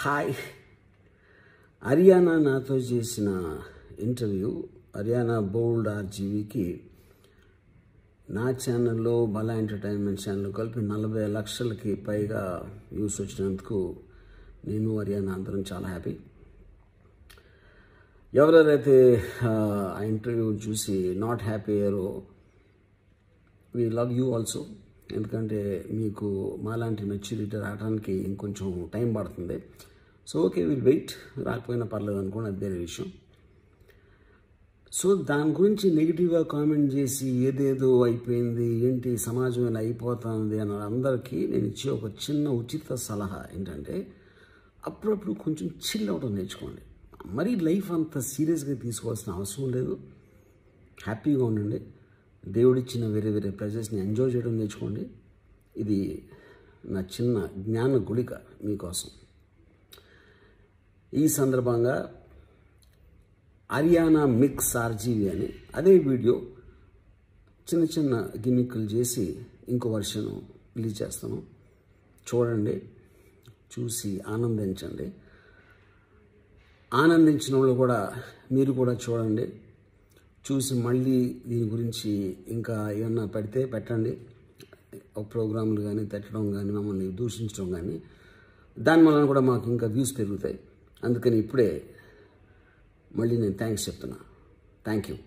Hi Ariyana నాతో చేసిన interview Ariyana బోల్డ్ ఆర్జీవీకి నా ఛానల్లో బల ఎంటర్టైన్మెంట్ ఛానల్ కలిపి 40 లక్షలకి పైగా వ్యూస్ వచ్చినందుకు నేను అరియానా అందరం చాలా హ్యాపీ. ఎవరైతే ఆ ఇంటర్వ్యూ చూసి నాట్ హ్యాపీ అయ్యారో వీ లవ్ యూ ఆల్సో, ఎందుకంటే మీకు మాలాంటి మెచ్యూరిటీ రావడానికి ఇంకొంచెం టైం పడుతుంది. సో ఓకే, విల్ వెయిట్, రాకపోయినా పర్లేదు అనుకోండి, అది వేరే విషయం. సో దాని గురించి నెగిటివ్గా కామెంట్ చేసి ఏదేదో అయిపోయింది ఏంటి సమాజం ఇలా అయిపోతుంది అని అందరికీ నేను ఇచ్చే ఒక చిన్న ఉచిత సలహా ఏంటంటే, అప్పుడప్పుడు కొంచెం చిల్ అవడం నేర్చుకోండి. మరీ లైఫ్ అంత సీరియస్గా తీసుకోవాల్సిన అవసరం లేదు, హ్యాపీగా ఉండండి, దేవుడిచ్చిన వేరే వేరే ప్రైజెస్ని ఎంజాయ్ చేయడం నేర్చుకోండి. ఇది నా చిన్న జ్ఞాన గుళిక మీకోసం. ఈ సందర్భంగా అరియానా మిక్స్ ఆర్జీవి అని అదే వీడియో చిన్న చిన్న గిమిక్లు చేసి ఇంకో వర్షన్ రిలీజ్ చేస్తాను. చూడండి, చూసి ఆనందించండి. ఆనందించిన వాళ్ళు కూడా మీరు కూడా చూడండి, చూసి మళ్ళీ దీని గురించి ఇంకా ఏమన్నా పెడితే పెట్టండి, ప్రోగ్రాములు కానీ పెట్టడం కానీ మమ్మల్ని దూషించడం కానీ, దానివల్ల కూడా మాకు ఇంకా వ్యూస్ పెరుగుతాయి. అందుకని ఇప్పుడే మళ్ళీ నేను థ్యాంక్స్ చెప్తున్నా. Thank you.